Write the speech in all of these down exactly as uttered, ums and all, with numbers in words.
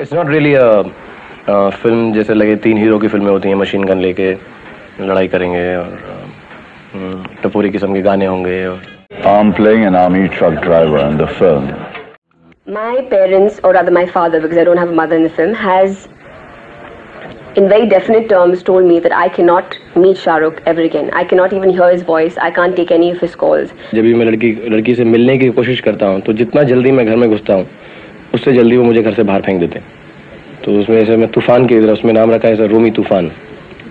It's not really film जैसे लगे तीन हीरो की फिल्में होती हैं, मशीन गन लेके लड़ाई करेंगे और टपोरी किस्म के गाने होंगे और I am playing an army truck driver in the film. My parents, or rather my father, because I don't have a mother in the film, has in very definite terms told me that I cannot meet Shah Rukh ever again. I cannot even hear his voice. I can't take any of his calls. जब भी मैं लड़की लड़की से मिलने की कोशिश करता हूँ तो जितना जल्दी मैं घर में घुसता हूँ उससे जल्दी वो मुझे घर से बाहर फेंक देते हैं. तो उसमें ऐसे मैं तूफान की तरह उसमें नाम रखा है सर रूमी तूफान.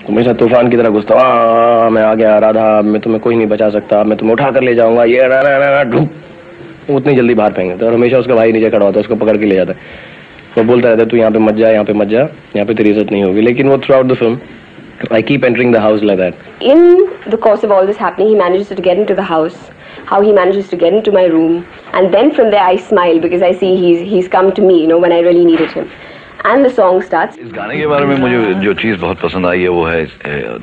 तो मैं तूफान की तरह घुसता हूँ, मैं आ गया राधा, मैं तुम्हें कोई नहीं बचा सकता, मैं तुम्हें उठा कर ले जाऊँगा, ये रा रा रा ढूंढ उतनी जल्दी बाहर फेंक देता है. और हमेशा उसका भाई नीचे खड़ा होता है, उसको पकड़ के ले जाता है, वो बोलता रहता है तू यहाँ पे मत जा, यहाँ पे मत जा, यहाँ पे तेरी इज्जत नहीं होगी. लेकिन वो throughout the film I keep entering the house like that. In the course of all this happening he manages to get into the house, how he manages to get into my room, and then from there I smile because I see he he is come to me, you know, when I really needed him. And the song starts. इस गाने के बारे में मुझे जो चीज बहुत पसंद आई है वो है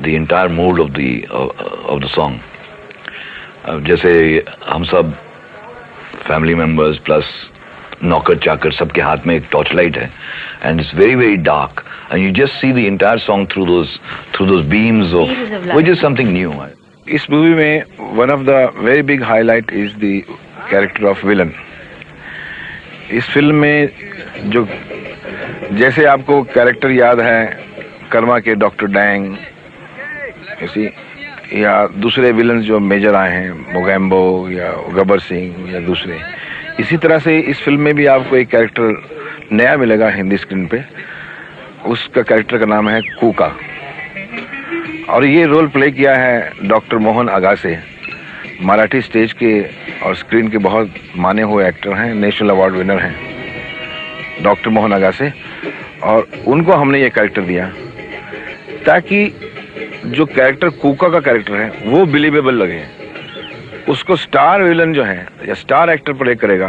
the entire mood of the of the song. जैसे हम सब फैमिली मेंबर्स प्लस नौकर चाकर सबके हाथ में एक टॉर्च लाइट है and it's very very dark and you just see the entire song through those through those beams of which is something new. इस मूवी में one of the very big highlight is the character of villain. इस film में जो जैसे आपको character याद है कर्मा के डॉक्टर डैंग इसी या दूसरे विलन जो मेजर आए हैं मोगैम्बो या गब्बर सिंह या दूसरे, इसी तरह से इस फिल्म में भी आपको एक कैरेक्टर नया मिलेगा हिंदी स्क्रीन पे. उसका कैरेक्टर का नाम है कूका और ये रोल प्ले किया है डॉक्टर मोहन आगाशे, मराठी स्टेज के और स्क्रीन के बहुत माने हुए एक्टर हैं, नेशनल अवार्ड विनर हैं डॉक्टर मोहन आगाशे. और उनको हमने ये कैरेक्टर दिया ताकि जो कैरेक्टर कूका का कैरेक्टर है वो बिलीवेबल लगे. उसको स्टार विलन जो है या स्टार एक्टर प्ले करेगा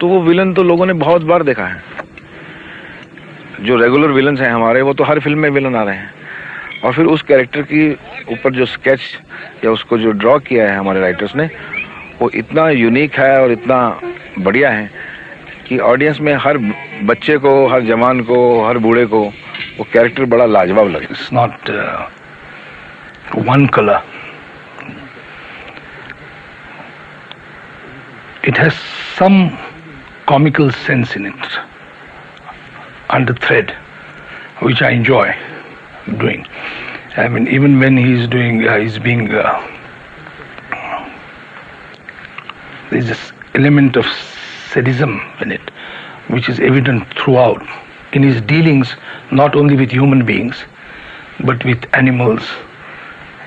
तो वो विलन तो लोगों ने बहुत बार देखा है. जो रेगुलर विलन हैं हमारे वो तो हर फिल्म में विलन आ रहे हैं और फिर उस कैरेक्टर की ऊपर जो स्केच या उसको जो ड्रॉ किया है हमारे राइटर्स ने वो इतना यूनिक है और इतना बढ़िया है कि ऑडियंस में हर बच्चे को, हर जवान को, हर बूढ़े को वो कैरेक्टर बड़ा लाजवाब लगे. It's not one colour, it has some comical sense in it under thread which I enjoy doing. I mean even when he is doing he is being there is this element of sadism in it which is evident throughout in his dealings not only with human beings but with animals,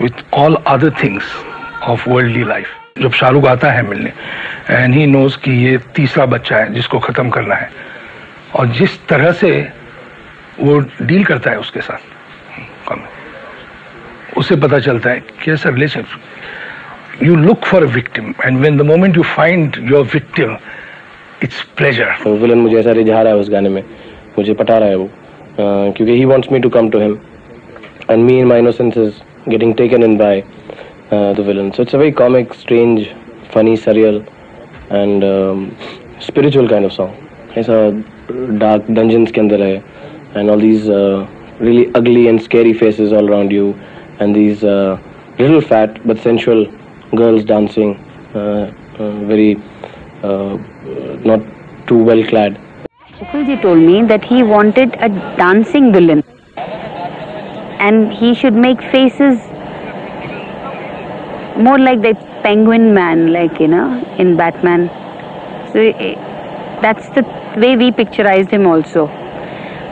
with all other things of worldly life. jab Shah Rukh aata hai milne and he knows ki ye teesra bachcha hai jisko khatam karna hai aur jis tarah se wo deal karta hai uske sath usse pata chalta hai kaisa relationship. you look for a victim and when the moment you find your victim it's pleasure. Villain मुझे ऐसा रिझा रहा है उस गाने में, मुझे पटा रहा है वो, क्योंकि he wants me to come to him and me in my innocence is getting taken in by the villain. So it's a very comic, strange, funny, surreal and spiritual kind of song. ऐसा dark dungeons के अंदर है and all these really ugly and scary faces all around you and these little fat but sensual girls dancing very Uh, not too well clad. Kukulji told me that he wanted a dancing villain and he should make faces more like the penguin man, like, you know, in Batman. So uh, that's the way we picturized him also,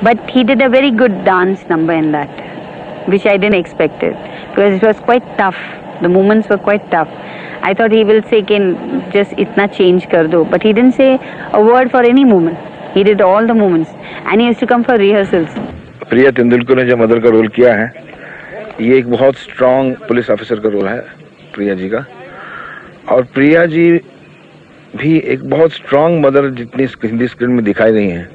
but he did a very good dance number in that, which I didn't expect it because it was quite tough. The movements were quite tough. I thought he will say कि just इतना change कर दो, but he didn't say a word for any movement. He did all the movements, and he used to come for rehearsals. प्रिया तेंदुलकर ने जो mother का role किया है, ये एक बहुत strong पुलिस ऑफिसर का रोल है प्रिया जी का, और प्रिया जी भी एक बहुत strong मदर जितनी हिंदी स्क्रीन में दिखाई नहीं है,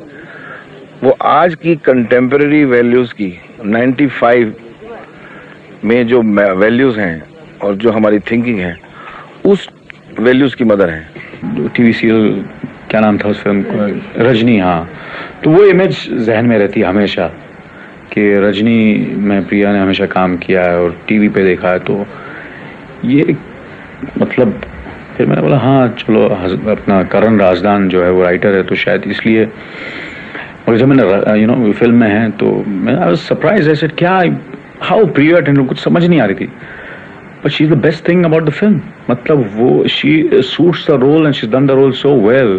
वो आज की contemporary values की ninety-five में जो values हैं और जो हमारी थिंकिंग है उस वैल्यूज की मदर है. टीवी सीरियल क्या नाम था उस फिल्म को, रजनी, हाँ, तो वो इमेज जहन में रहती है हमेशा कि रजनी में प्रिया ने हमेशा काम किया है और टीवी पे देखा है। तो ये मतलब फिर मैंने बोला हाँ चलो, अपना करण राजदान जो है वो राइटर है तो शायद इसलिए, और जब मैंने यू नो फिल्म में है तो मैं आई वाज सरप्राइज, ऐसे क्या हाउ प्रिया टेंडुलकर, कुछ समझ नहीं आ रही थी, but she is the best thing about the film. मतलब वो she suits the role and she done the role so well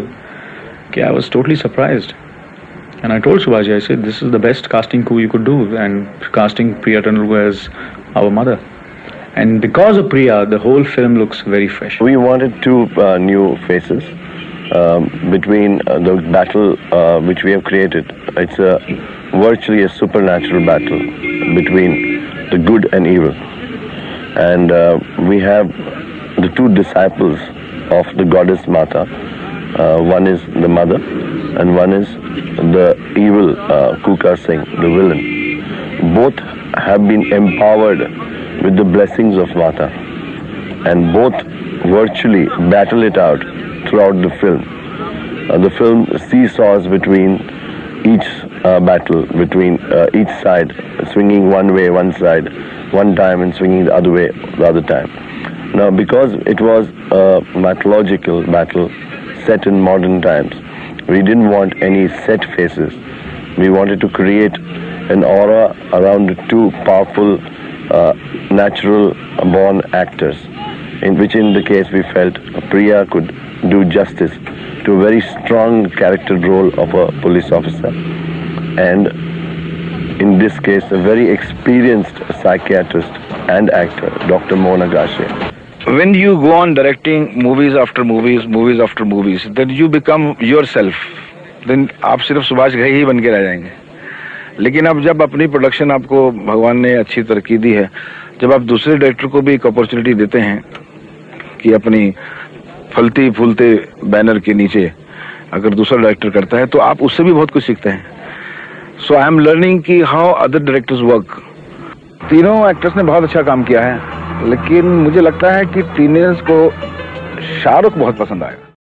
कि I was totally surprised and I told Subhash Ghai, I said this is the best casting coup you could do, and casting Priya Tendulkar as our mother, and because of Priya the whole film looks very fresh. We wanted two uh, new faces um, between uh, the battle uh, which we have created. It's a virtually a supernatural battle between the good and evil, and uh, we have the two disciples of the goddess Mata. Uh, one is the mother and one is the evil uh, Kuka Singh, the villain. Both have been empowered with the blessings of Mata, and both virtually battle it out throughout the film. Uh, the film seesaws between each uh, battle, between uh, each side, swinging one way one side, one time, and swinging the other way the other time. Now, because it was a mythological battle set in modern times, we didn't want any set faces. We wanted to create an aura around the two powerful uh, natural born actors, in which in the case we felt Priya could do justice to a very strong character role of a police officer, and in this case a very experienced psychiatrist and actor, Doctor Mohan Agashe. When you go on directing movies after movies, movies after movies, then you become yourself. Then आप सिर्फ सुभाष घई ही बन के रह जाएंगे। लेकिन अब जब अपनी प्रोडक्शन आपको भगवान ने अच्छी तरक्की दी है, जब आप दूसरे डायरेक्टर को भी एक अपॉर्चुनिटी देते हैं कि अपनी फलती फूलते बैनर के नीचे अगर दूसरा डायरेक्टर करता है तो आप उससे भी बहुत कुछ सीखते हैं। सो आई एम लर्निंग कि हाउ अदर डायरेक्टर्स वर्क। तीनों एक्टर्स ने बहुत अच्छा काम किया है, लेकिन मुझे लगता है कि टीनेजर्स को शाहरुख बहुत पसंद आएगा।